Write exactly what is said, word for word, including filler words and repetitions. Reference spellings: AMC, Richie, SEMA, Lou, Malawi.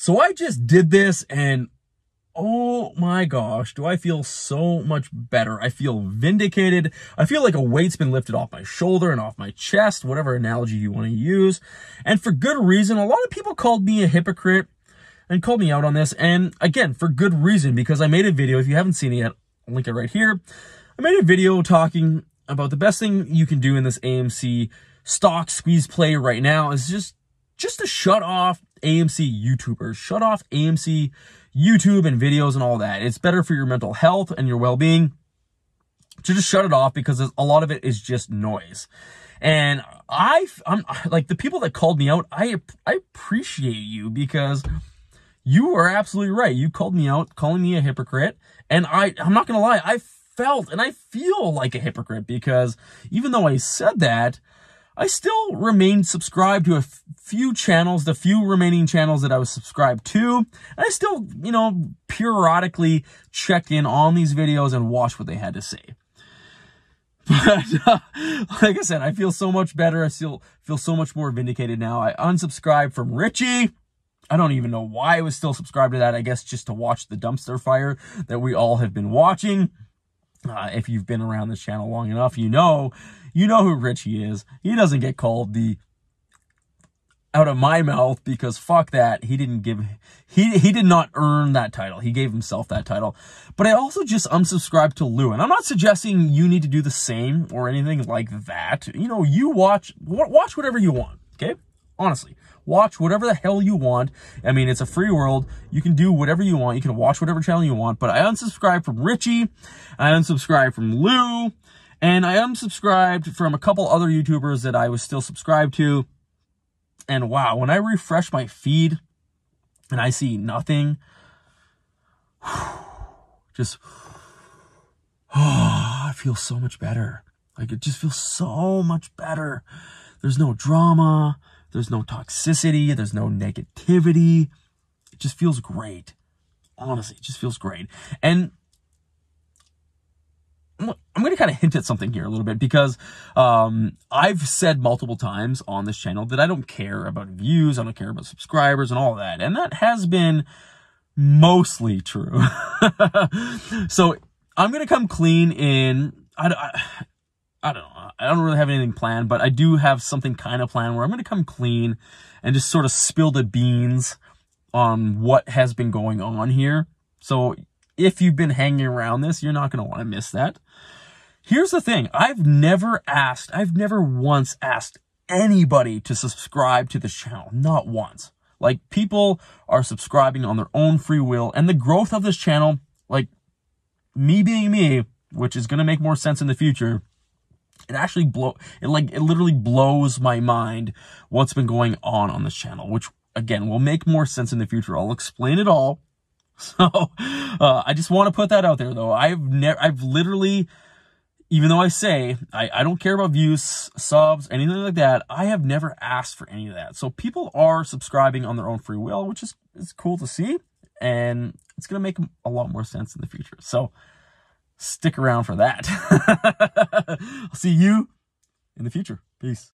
So I just did this and oh my gosh, do I feel so much better. I feel vindicated. I feel like a weight's been lifted off my shoulder and off my chest, whatever analogy you want to use. And for good reason. A lot of people called me a hypocrite and called me out on this. And again, for good reason, because I made a video, if you haven't seen it yet, I'll link it right here. I made a video talking about the best thing you can do in this A M C stock squeeze play right now is just, just to shut off A M C YouTubers, shut off A M C YouTube and videos and all that. It's better for your mental health and your well-being to just shut it off, because a lot of it is just noise. And I, I'm like, the people that called me out, I, I appreciate you, because you are absolutely right. You called me out, calling me a hypocrite. And I, I'm not going to lie, I felt and I feel like a hypocrite, because even though I said that, I still remain subscribed to a few channels, the few remaining channels that I was subscribed to. And I still, you know, periodically checked in on these videos and watched what they had to say. But uh, like I said, I feel so much better. I still feel so much more vindicated now. I unsubscribed from Richie. I don't even know why I was still subscribed to that. I guess just to watch the dumpster fire that we all have been watching. Uh, if you've been around this channel long enough, you know, you know who Richie is. He doesn't get called the out of my mouth, because fuck that. He didn't give, he, he did not earn that title. He gave himself that title. But I also just unsubscribed to Lou, and I'm not suggesting you need to do the same or anything like that. You know, you watch, watch whatever you want. Okay. Honestly, watch whatever the hell you want. I mean, it's a free world. You can do whatever you want. You can watch whatever channel you want. But I unsubscribed from Richie. I unsubscribed from Lou. And I unsubscribed from a couple other YouTubers that I was still subscribed to. And wow, when I refresh my feed and I see nothing, just, oh, I feel so much better. Like, it just feels so much better. There's no drama. There's no toxicity. There's no negativity. It just feels great. Honestly, it just feels great. And I'm going to kind of hint at something here a little bit, because um, I've said multiple times on this channel that I don't care about views. I don't care about subscribers and all that. And that has been mostly true. So I'm going to come clean in... I, I, I don't know. I don't really have anything planned, but I do have something kind of planned where I'm going to come clean and just sort of spill the beans on what has been going on here. So if you've been hanging around this, you're not going to want to miss that. Here's the thing. I've never asked, I've never once asked anybody to subscribe to this channel. Not once. Like, people are subscribing on their own free will, and the growth of this channel, like me being me, which is going to make more sense in the future, It actually blow, it like, it literally blows my mind what's been going on on this channel, which again will make more sense in the future. I'll explain it all. So, uh, I just want to put that out there though. I've never, I've literally, even though I say I, I don't care about views, subs, anything like that, I have never asked for any of that. So people are subscribing on their own free will, which is, is cool to see. And it's going to make a lot more sense in the future. So stick around for that. I'll see you in the future. Peace.